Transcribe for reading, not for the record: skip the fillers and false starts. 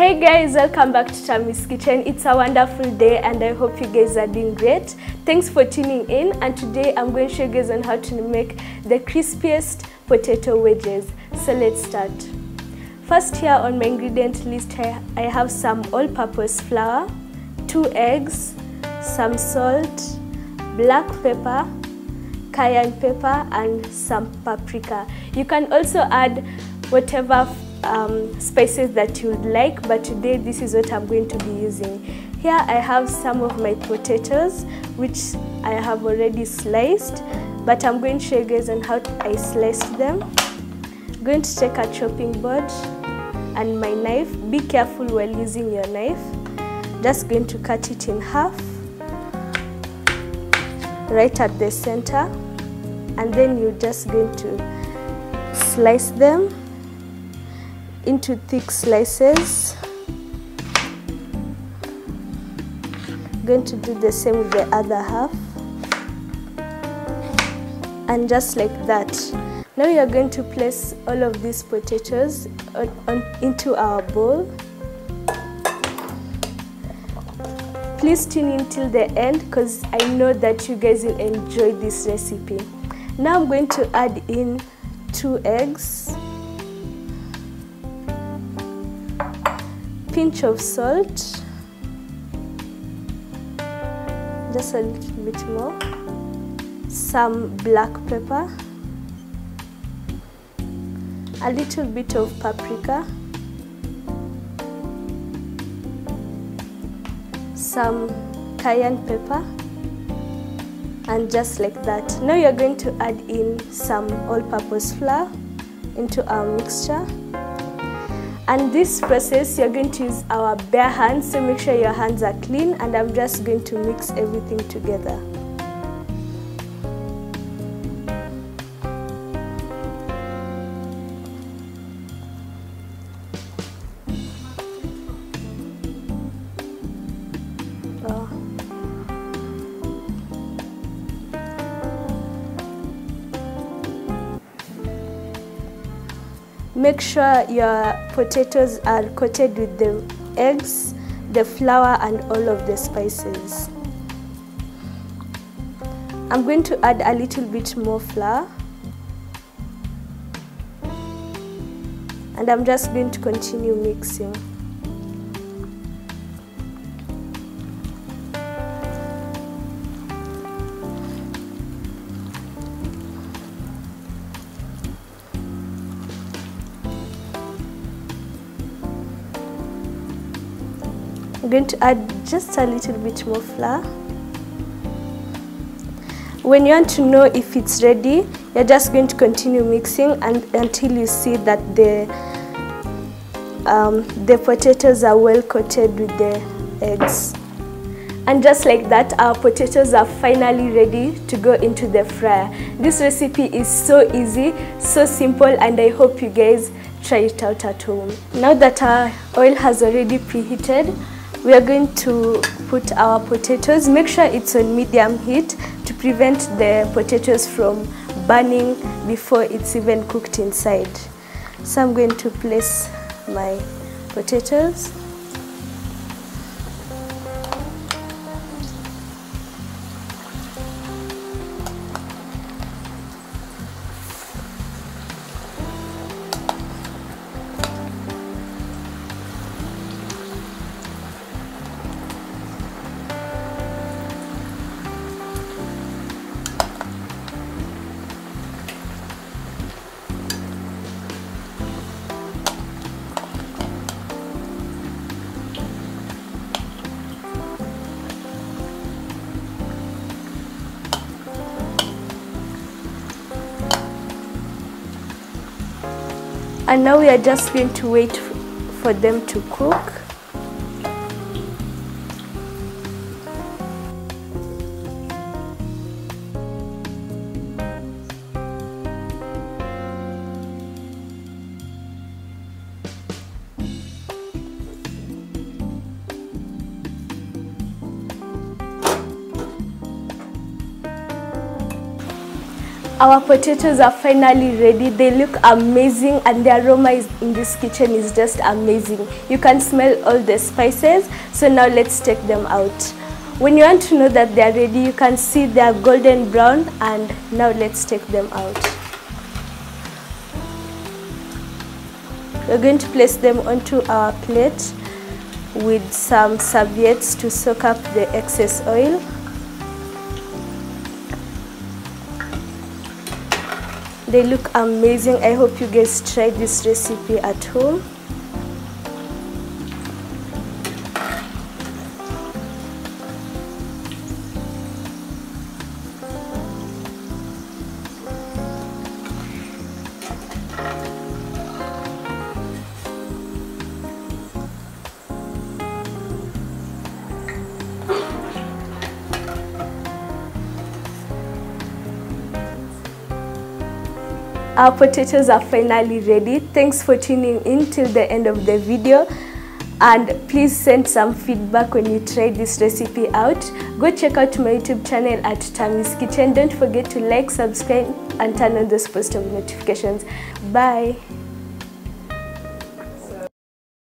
Hey guys, welcome back to Tammy's Kitchen. It's a wonderful day and I hope you guys are doing great. Thanks for tuning in, and today I'm going to show you guys on how to make the crispiest potato wedges. So let's start. First, here on my ingredient list I have some all-purpose flour, 2 eggs, some salt, black pepper, cayenne pepper and some paprika. You can also add whatever spices that you would like, but today this is what I'm going to be using. Here I have some of my potatoes which I have already sliced, but I'm going to show you guys on how I sliced them. I'm going to take a chopping board and my knife. Be careful while using your knife. Just going to cut it in half right at the center, and then you're just going to slice them into thick slices. I'm going to do the same with the other half, and just like that. Now you are going to place all of these potatoes into our bowl. Please tune in till the end because I know that you guys will enjoy this recipe. Now I'm going to add in 2 eggs. Pinch of salt, just a little bit more, some black pepper, a little bit of paprika, some cayenne pepper, and just like that. Now you're going to add in some all-purpose flour into our mixture. And this process, you're going to use our bare hands, so make sure your hands are clean, and I'm just going to mix everything together. Make sure your potatoes are coated with the eggs, the flour and all of the spices. I'm going to add a little bit more flour, and I'm just going to continue mixing. I'm going to add just a little bit more flour. When you want to know if it's ready, you're just going to continue mixing until you see that the potatoes are well coated with the eggs. And just like that, our potatoes are finally ready to go into the fryer. This recipe is so easy, so simple, and I hope you guys try it out at home. Now that our oil has already preheated, we are going to put our potatoes. Make sure it's on medium heat to prevent the potatoes from burning before it's even cooked inside. So I'm going to place my potatoes. And now we are just going to wait for them to cook. Our potatoes are finally ready. They look amazing, and the aroma in this kitchen is just amazing. You can smell all the spices. So now let's take them out. When you want to know that they are ready, you can see they are golden brown, and now let's take them out. We're going to place them onto our plate with some serviettes to soak up the excess oil. They look amazing. I hope you guys try this recipe at home. Our potatoes are finally ready. Thanks for tuning in till the end of the video, and please send some feedback when you try this recipe out. Go check out my YouTube channel at Tammy's Kitchen. Don't forget to like, subscribe, and turn on those post notifications. Bye.